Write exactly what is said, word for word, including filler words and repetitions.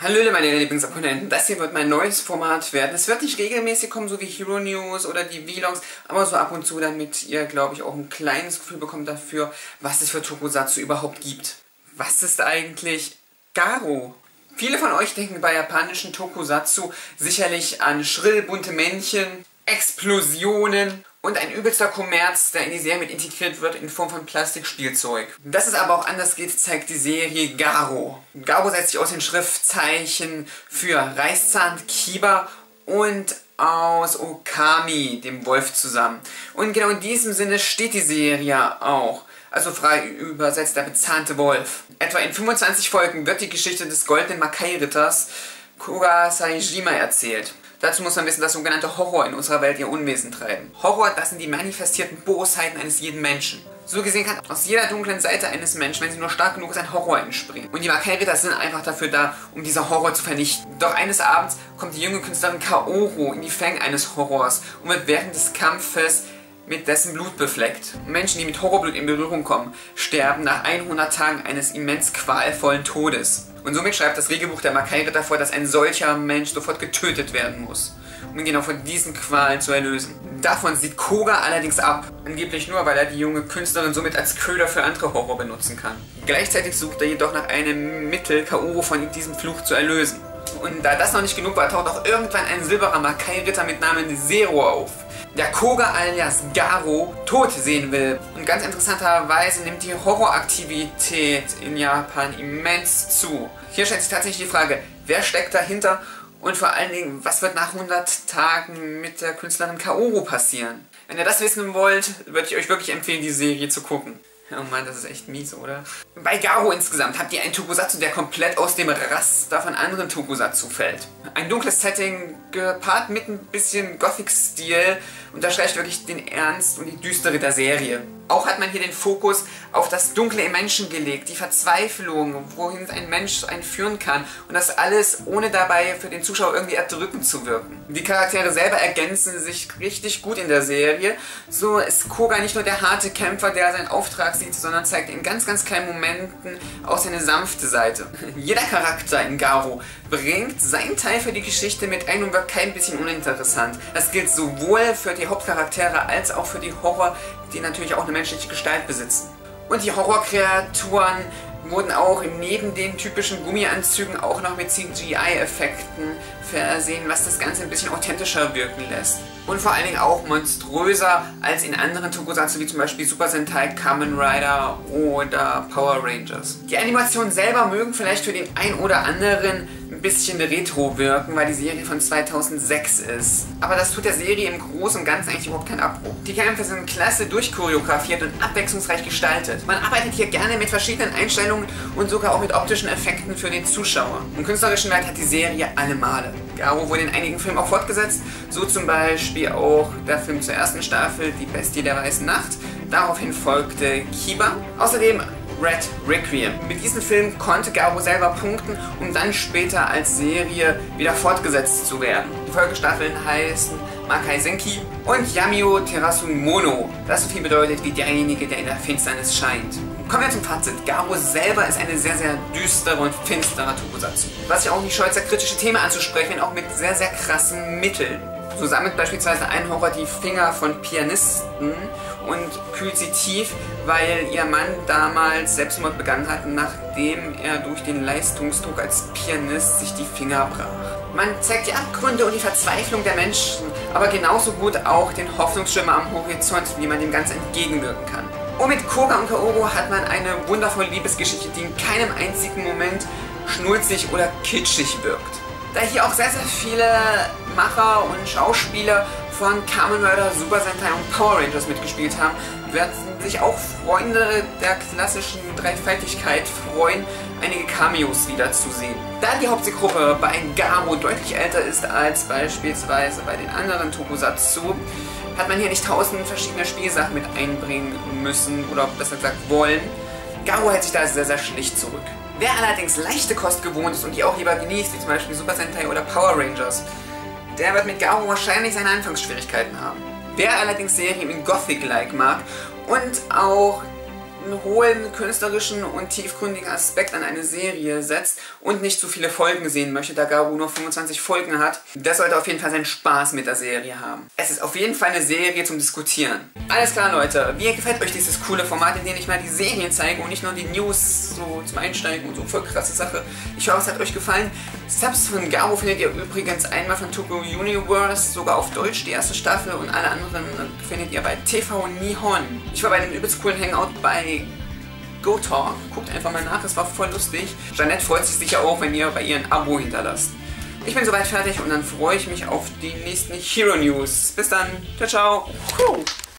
Hallo meine Lieblingsabonnenten, das hier wird mein neues Format werden. Es wird nicht regelmäßig kommen, so wie Hero News oder die Vlogs, aber so ab und zu, damit ihr, glaube ich, auch ein kleines Gefühl bekommt dafür, was es für Tokusatsu überhaupt gibt. Was ist eigentlich Garo? Viele von euch denken bei japanischen Tokusatsu sicherlich an schrillbunte Männchen, Explosionen und ein übelster Kommerz, der in die Serie mit integriert wird in Form von Plastikspielzeug. Dass es aber auch anders geht, zeigt die Serie Garo. Garo setzt sich aus den Schriftzeichen für Reißzahn, Kiba und aus Okami, dem Wolf, zusammen. Und genau in diesem Sinne steht die Serie auch. Also frei übersetzt der bezahnte Wolf. Etwa in fünfundzwanzig Folgen wird die Geschichte des goldenen Makai-Ritters Koga Saijima erzählt. Dazu muss man wissen, dass sogenannte Horror in unserer Welt ihr Unwesen treiben. Horror, das sind die manifestierten Bosheiten eines jeden Menschen. So gesehen kann aus jeder dunklen Seite eines Menschen, wenn sie nur stark genug ist, ein Horror entspringen. Und die Makai-Ritter sind einfach dafür da, um diesen Horror zu vernichten. Doch eines Abends kommt die junge Künstlerin Kaoru in die Fänge eines Horrors und wird während des Kampfes mit dessen Blut befleckt. Menschen, die mit Horrorblut in Berührung kommen, sterben nach hundert Tagen eines immens qualvollen Todes. Und somit schreibt das Regelbuch der Makai-Ritter vor, dass ein solcher Mensch sofort getötet werden muss, um ihn genau von diesen Qualen zu erlösen. Davon sieht Koga allerdings ab, angeblich nur, weil er die junge Künstlerin somit als Köder für andere Horror benutzen kann. Gleichzeitig sucht er jedoch nach einem Mittel, Kaoru von diesem Fluch zu erlösen. Und da das noch nicht genug war, taucht auch irgendwann ein silberer Makai-Ritter mit Namen Zero auf, der Koga alias Garo tot sehen will. Und ganz interessanterweise nimmt die Horroraktivität in Japan immens zu. Hier stellt sich tatsächlich die Frage, wer steckt dahinter und vor allen Dingen, was wird nach hundert Tagen mit der Künstlerin Kaoru passieren? Wenn ihr das wissen wollt, würde ich euch wirklich empfehlen, die Serie zu gucken. Oh Mann, das ist echt mies, oder? Bei Garo insgesamt habt ihr einen Tokusatsu, der komplett aus dem Raster von anderen Tokusatsu fällt. Ein dunkles Setting, gepaart mit ein bisschen Gothic-Stil, unterstreicht wirklich den Ernst und die Düstere der Serie. Auch hat man hier den Fokus auf das Dunkle im Menschen gelegt, die Verzweiflung, wohin ein Mensch einen führen kann und das alles, ohne dabei für den Zuschauer irgendwie erdrückend zu wirken. Die Charaktere selber ergänzen sich richtig gut in der Serie. So ist Koga nicht nur der harte Kämpfer, der seinen Auftrag sieht, sondern zeigt in ganz, ganz kleinen Momenten auch seine sanfte Seite. Jeder Charakter in Garo bringt seinen Teil für die Geschichte mit ein und wird kein bisschen uninteressant. Das gilt sowohl für die Hauptcharaktere als auch für die Horror, die natürlich auch eine menschliche Gestalt besitzen. Und die Horrorkreaturen wurden auch neben den typischen Gummianzügen auch noch mit C G I-Effekten versehen, was das Ganze ein bisschen authentischer wirken lässt. Und vor allen Dingen auch monströser als in anderen Tokusatsu, wie zum Beispiel Super Sentai, Kamen Rider oder Power Rangers. Die Animationen selber mögen vielleicht für den ein oder anderen ein bisschen retro wirken, weil die Serie von zweitausendsechs ist. Aber das tut der Serie im Großen und Ganzen eigentlich überhaupt keinen Abbruch. Die Kämpfe sind klasse durchchoreografiert und abwechslungsreich gestaltet. Man arbeitet hier gerne mit verschiedenen Einstellungen und sogar auch mit optischen Effekten für den Zuschauer. Und künstlerischen Wert hat die Serie alle Male. Garo wurde in einigen Filmen auch fortgesetzt, so zum Beispiel auch der Film zur ersten Staffel, Die Bestie der Weißen Nacht. Daraufhin folgte Kiba. Außerdem Red Requiem. Mit diesem Film konnte Garo selber punkten, um dann später als Serie wieder fortgesetzt zu werden. Die Folgestaffeln heißen Makai Senki und Yamio Terasumono, das so viel bedeutet wie derjenige, der in der Finsternis scheint. Kommen wir zum Fazit. Garo selber ist eine sehr, sehr düstere und finstere Tokusatsu, was sich auch nicht scheut, sehr kritische Themen anzusprechen, auch mit sehr, sehr krassen Mitteln. So sammelt beispielsweise ein Horror die Finger von Pianisten und kühlt sie tief, weil ihr Mann damals Selbstmord begangen hat, nachdem er durch den Leistungsdruck als Pianist sich die Finger brach. Man zeigt die Abgründe und die Verzweiflung der Menschen, aber genauso gut auch den Hoffnungsschimmer am Horizont, wie man dem Ganzen entgegenwirken kann. Und mit Koga und Kaoru hat man eine wundervolle Liebesgeschichte, die in keinem einzigen Moment schnulzig oder kitschig wirkt. Da hier auch sehr, sehr viele Macher und Schauspieler von Kamen Rider, Super Sentai und Power Rangers mitgespielt haben, werden sich auch Freunde der klassischen Dreifaltigkeit freuen, einige Cameos wiederzusehen. Da die Hauptzielgruppe bei Garo deutlich älter ist als beispielsweise bei den anderen Tokusatsu, hat man hier nicht tausend verschiedene Spielsachen mit einbringen müssen oder besser gesagt wollen. Garo hält sich da sehr, sehr schlicht zurück. Wer allerdings leichte Kost gewohnt ist und die auch lieber genießt, wie zum Beispiel Super Sentai oder Power Rangers, der wird mit Garo wahrscheinlich seine Anfangsschwierigkeiten haben. Wer allerdings Serien in Gothic-like mag und auch einen hohen künstlerischen und tiefgründigen Aspekt an eine Serie setzt und nicht zu viele Folgen sehen möchte, da Kaoru nur fünfundzwanzig Folgen hat. Der sollte auf jeden Fall seinen Spaß mit der Serie haben. Es ist auf jeden Fall eine Serie zum Diskutieren. Alles klar, Leute. Wie gefällt euch dieses coole Format, in dem ich mal die Serien zeige und nicht nur die News so zum Einsteigen und so? Voll krasse Sache. Ich hoffe, es hat euch gefallen. Subs von Kaoru findet ihr übrigens einmal von Tokyo Universe, sogar auf Deutsch, die erste Staffel, und alle anderen findet ihr bei T V Nihon. Ich war bei einem übelst coolen Hangout bei GoTalk. Guckt einfach mal nach, es war voll lustig. Jeanette freut sich sicher auch, wenn ihr bei ihr ein Abo hinterlasst. Ich bin soweit fertig und dann freue ich mich auf die nächsten Hero News. Bis dann, ciao, ciao.